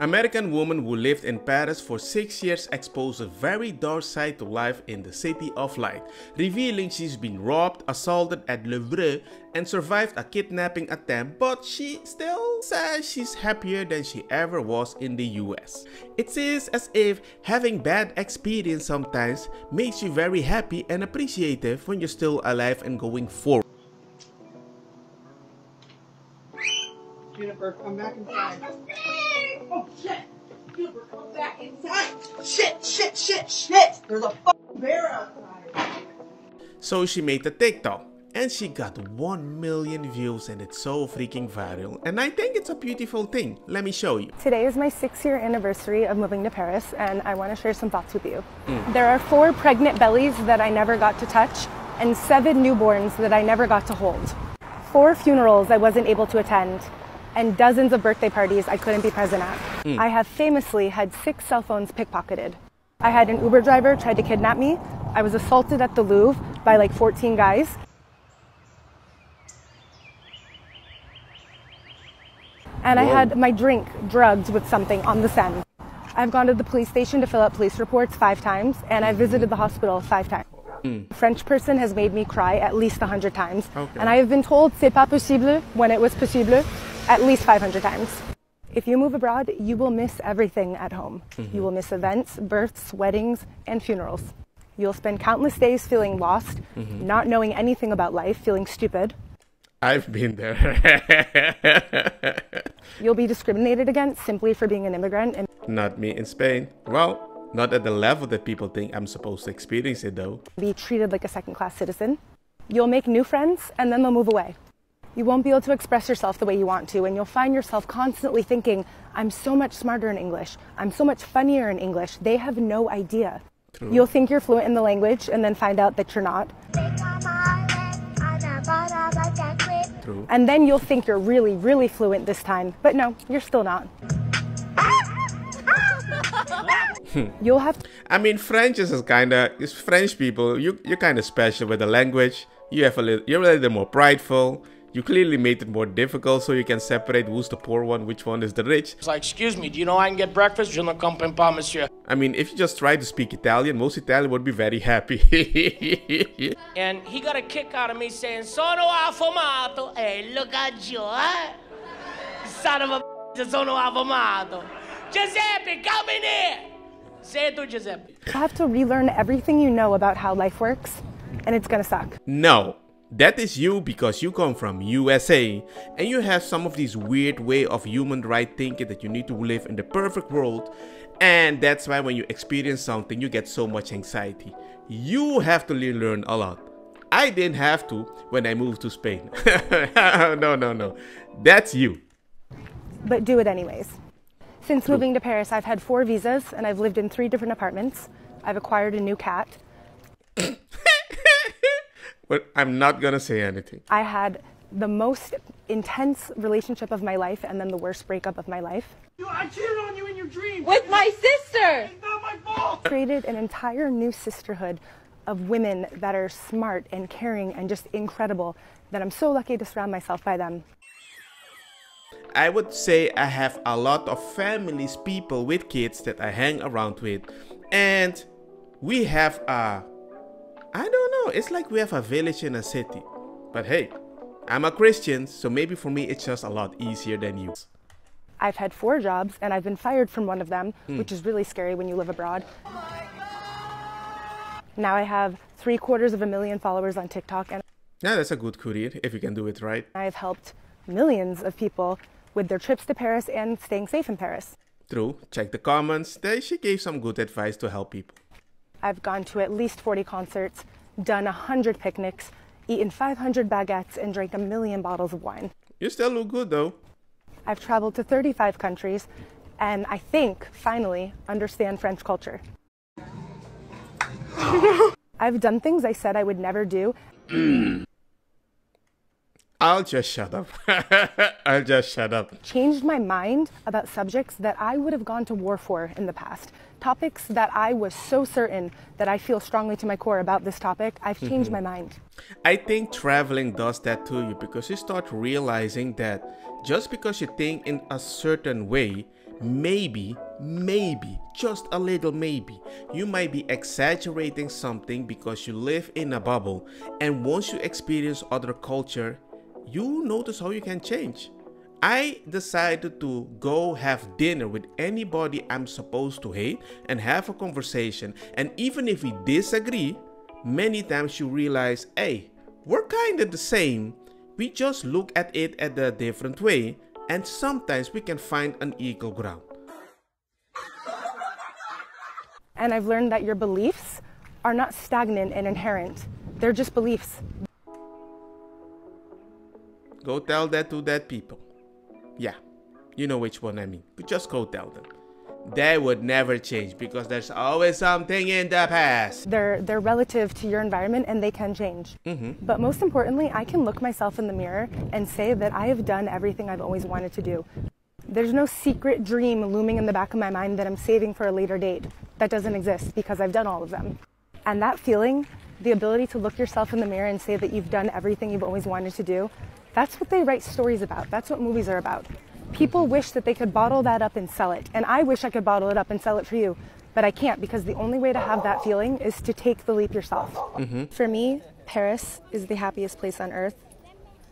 American woman who lived in Paris for 6 years exposed a very dark side to life in the City of Light, revealing she's been robbed, assaulted at Louvre, and survived a kidnapping attempt, but she still says she's happier than she ever was in the US. It seems as if having bad experience sometimes makes you very happy and appreciative when you're still alive and going forward. Jennifer, come back inside. Oh shit! Jennifer, come back inside! Shit, shit, shit, shit! There's a fucking bear outside! So she made the TikTok, and she got 1 million views and it's so freaking viral, and I think it's a beautiful thing. Let me show you. Today is my 6-year anniversary of moving to Paris, and I want to share some thoughts with you. There are 4 pregnant bellies that I never got to touch, and 7 newborns that I never got to hold. 4 funerals I wasn't able to attend, and dozens of birthday parties I couldn't be present at. I have famously had 6 cell phones pickpocketed. I had an Uber driver try to kidnap me. I was assaulted at the Louvre by like 14 guys. And I had my drink drugged with something on the Seine. I've gone to the police station to fill out police reports 5 times, and I visited the hospital 5 times. A French person has made me cry at least 100 times. Okay. And I have been told c'est pas possible when it was possible at least 500 times. If you move abroad, you will miss everything at home. You will miss events, births, weddings, and funerals. You'll spend countless days feeling lost, not knowing anything about life, feeling stupid. I've been there. You'll be discriminated against simply for being an immigrant. And not me in Spain. Well, not at the level that people think I'm supposed to experience it though. Be treated like a second-class citizen. You'll make new friends and then they'll move away. You won't be able to express yourself the way you want to, and you'll find yourself constantly thinking, I'm so much smarter in English. I'm so much funnier in English. They have no idea. True. You'll think you're fluent in the language and then find out that you're not. True. And then you'll think you're really, really fluent this time, but no, you're still not. You'll have to French is kinda, it's French people, you're kinda special with the language. You have you're a little more prideful. You clearly made it more difficult so you can separate who's the poor one, which one is the rich. It's like, excuse me, do you know I can get breakfast? Je ne comprends pas, monsieur. I mean, if you just try to speak Italian, most Italian would be very happy. And he got a kick out of me saying, sono affomato, hey, look at you, huh? Son of a sono affomato. Giuseppe, come in here! Say it to Giuseppe. You have to relearn everything you know about how life works, and it's gonna suck. No. That is you because you come from USA and you have some of these weird way of human right thinking that you need to live in the perfect world, and that's why when you experience something you get so much anxiety. You have to learn a lot. I didn't have to when I moved to Spain. No. That's you. But do it anyways. Since moving to Paris, I've had 4 visas and I've lived in 3 different apartments. I've acquired a new cat. But I'm not gonna say anything. I had the most intense relationship of my life and then the worst breakup of my life. I cheated on you in your dreams. With my sister! It's not my fault! Created an entire new sisterhood of women that are smart and caring and just incredible that I'm so lucky to surround myself by them. I would say I have a lot of families, people with kids that I hang around with, and we have a it's like we have a village in a city. But hey, I'm a Christian, so maybe for me it's just a lot easier than you. I've had 4 jobs and I've been fired from one of them, which is really scary when you live abroad. Oh my God. Now I have 750,000 followers on TikTok. And yeah, that's a good career if you can do it right. I've helped millions of people with their trips to Paris and staying safe in Paris. True. Check the comments. She gave some good advice to help people. I've gone to at least 40 concerts, done 100 picnics, eaten 500 baguettes, and drank a 1,000,000 bottles of wine. You still look good though. I've traveled to 35 countries, and I think, finally, understand French culture. I've done things I said I would never do. I'll just shut up. I'll just shut up. Changed my mind about subjects that I would have gone to war for in the past. Topics that I was so certain that I feel strongly to my core about this topic, I've changed my mind. I think traveling does that to you because you start realizing that just because you think in a certain way maybe, just a little maybe, you might be exaggerating something because you live in a bubble, and once you experience other culture, you notice how you can change. I decided to go have dinner with anybody I'm supposed to hate and have a conversation, and even if we disagree, many times you realize, hey, we're kind of the same, we just look at it at a different way, and sometimes we can find an equal ground. And I've learned that your beliefs are not stagnant and inherent, they're just beliefs. Go tell that to that people. Yeah, you know which one I mean. Just go tell them. They would never change because there's always something in the past. They're relative to your environment and they can change. But most importantly, I can look myself in the mirror and say that I have done everything I've always wanted to do. There's no secret dream looming in the back of my mind that I'm saving for a later date. That doesn't exist because I've done all of them. And that feeling, the ability to look yourself in the mirror and say that you've done everything you've always wanted to do, that's what they write stories about. That's what movies are about. People wish that they could bottle that up and sell it. And I wish I could bottle it up and sell it for you, but I can't, because the only way to have that feeling is to take the leap yourself. For me, Paris is the happiest place on earth,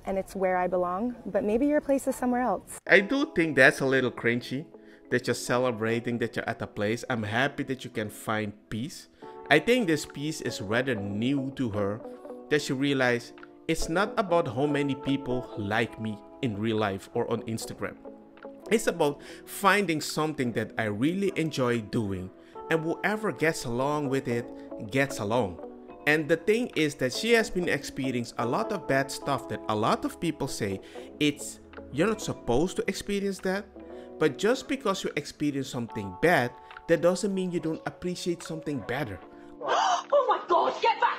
and it's where I belong, but maybe your place is somewhere else. I do think that's a little cringy, that you're celebrating that you're at a place. I'm happy that you can find peace. I think this peace is rather new to her, that she realized, it's not about how many people like me in real life or on Instagram. It's about finding something that I really enjoy doing, and whoever gets along with it gets along. And the thing is that she has been experiencing a lot of bad stuff that a lot of people say, it's, you're not supposed to experience that. But just because you experience something bad, that doesn't mean you don't appreciate something better. Oh my God, get back!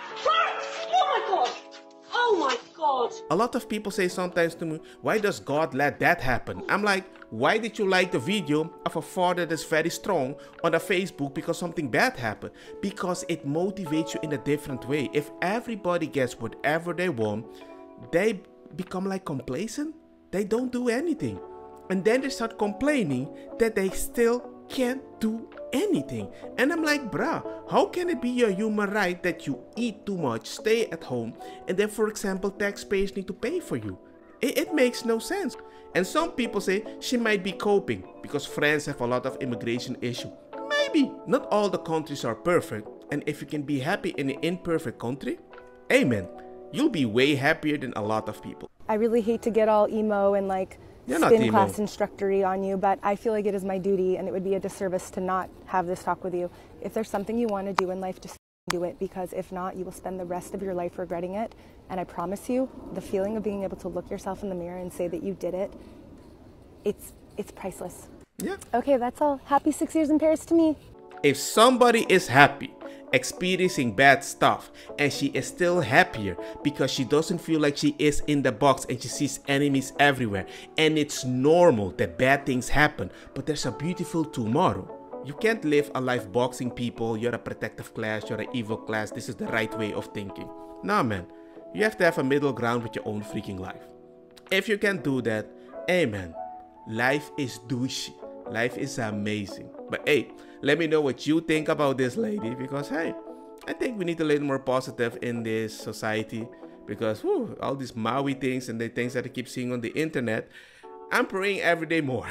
Oh my God. A lot of people say sometimes to me, why does God let that happen? I'm like, why did you like the video of a father that's very strong on a Facebook because something bad happened? Because it motivates you in a different way. If everybody gets whatever they want, they become like complacent. They don't do anything. And then they start complaining that they still can't do anything. And I'm like, bruh, how can it be your human right that you eat too much, stay at home, and then, for example, taxpayers need to pay for you? It makes no sense. And some people say she might be coping because France have a lot of immigration issue. Maybe not all the countries are perfect, and if you can be happy in an imperfect country, amen, you'll be way happier than a lot of people. I really hate to get all emo and like spin class instructory on you, but I feel like it is my duty and it would be a disservice to not have this talk with you. If there's something you want to do in life, just do it, because if not, you will spend the rest of your life regretting it. And I promise you, the feeling of being able to look yourself in the mirror and say that you did it, it's priceless. Yeah. Okay, that's all. Happy 6 years in Paris to me. If somebody is happy experiencing bad stuff and she is still happier because she doesn't feel like she is in the box and she sees enemies everywhere, and it's normal that bad things happen, but there's a beautiful tomorrow. You can't live a life boxing people, you're a protective class, you're an evil class, this is the right way of thinking. Nah, man, you have to have a middle ground with your own freaking life. If you can do that, hey man, life is douchey, life is amazing. But hey, let me know what you think about this lady, because hey, I think we need a little more positive in this society, because whew, all these Maui things and the things that I keep seeing on the internet, I'm praying every day more.